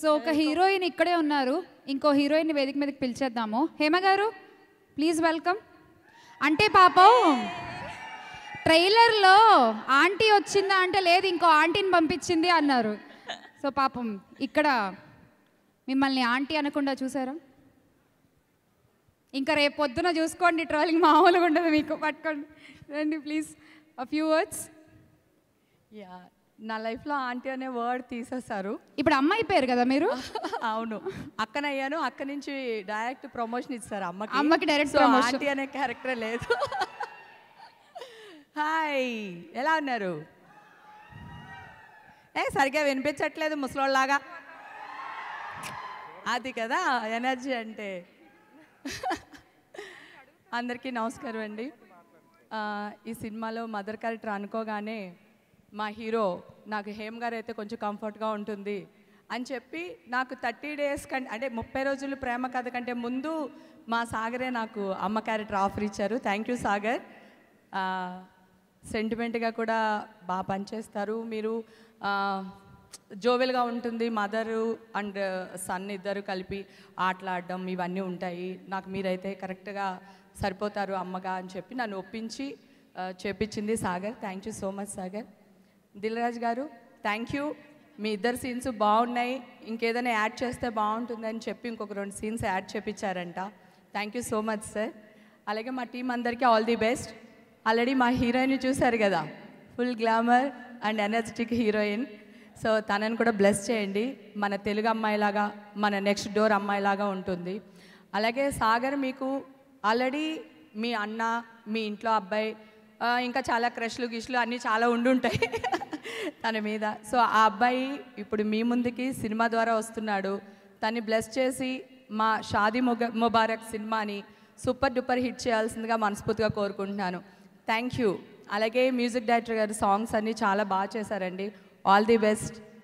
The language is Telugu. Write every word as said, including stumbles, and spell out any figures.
सो so, हीरोइन इकड़े उन्नारू इंको हीरोइन वेदिक मीदकी पिलिचेद्दामु हेमा गारू प्लीज वेलकम अंटे पापम ट्रैलर लो आंटी वच्चिंदा अंटे लेदु इंको आंटीनी पंपिंचिंदी अन्नारू सो पापम इक्कड मिम्मल्नी आंटी अनकुंडा चूसारा इंका रेपु पोद्दुन चूसुकोंडी ट्रोलिंग मामूलुगा उंडदु मीकु पट्टुकोंडी रंडी प्लीज अ फ्यू वर्ड्स या నా లైఫ్ లో ఆంటీ అనే వర్డ్ తీసేశారు ఇప్పుడు అమ్మ అయిపోయారు కదా మీరు అవును అక్కనయ్యాను అక్క నుంచి డైరెక్ట్ ప్రమోషన్ ఇచ్చారు అమ్మకి అమ్మకి డైరెక్ట్ ప్రమోషన్ ఆంటీ అనే క్యారెక్టర్ లేదు హాయ్ ఎలా ఉన్నారు ఏ సరిగ్గా వినిపించట్లేదు ముసలోళ్ళలాగా అది కదా ఎనర్జీ అంటే అందరికీ నమస్కారం అండి ఈ సినిమాలో మదర్ క్యారెక్టర్ అనుకోగానే మా హీరో నాకు హేమ్ గారు అయితే కొంచెం కంఫర్ట్‌గా ఉంటుంది అని చెప్పి నాకు थर्टी డేస్ అంటే थर्टी రోజులు ప్రేమ కథ కంటే ముందు మా సాగరే నాకు అమ్మ క్యారెక్టర్ ఆఫర్ ఇచ్చారు థాంక్యూ సాగర్ సెంటిమెంట్ గా కూడా బా పంచేస్తారు మీరు జోవెల్ గా ఉంటుంది మదర్ అండ్ సన్ ఇద్దరు కలిపి ఆటలాడడం ఇవన్నీ ఉంటాయి నాకు మీరైతే కరెక్ట్ గా సరిపోతారు అమ్మగా అని చెప్పి నన్ను ఒప్పించి చేపించింది Sagar thank you so much Sagar Dil Raju garu thank you मी इधर सीन्स बागुन्नायि इंकेदना याड चेस्ते बागुंटुंदनि चेप्पि इंकोक रेंडु सीन्स याड चेपिंचारंट thank you so much sir अलागे मा टीम अंदरिकी ऑल दी बेस्ट ऑलरेडी मा हीरोइन चूसारु कदा full glamour and energetic heroine so तननु कूडा ब्लेस चेयंडी मन तेलुगु अम्मायिलागा मन नेक्स्ट डोर अम्मायिलागा उंटुंदी अलागे सागर मीकु ऑलरेडी मी अन्न मी इंट्लो अब्बायि इंका चाला क्रश्लु गिश्लु अन्नी चाला उंडुंटायि తన మీద సో ఆ అబ్బాయి ఇప్పుడు మీ ముందుకి సినిమా ద్వారా వస్తున్నాడు తన్ని బ్లెస్ చేసి మా షాదీ ముబారక్ సినిమాని సూపర్ డూపర్ హిట్ చేయాల్సినదిగా మనస్ఫూర్తిగా కోరుకుంటున్నాను థాంక్యూ అలాగే మ్యూజిక్ డైరెక్టర్ గారు సాంగ్స్ అన్ని చాలా బాగా చేశారండి ఆల్ ది బెస్ట్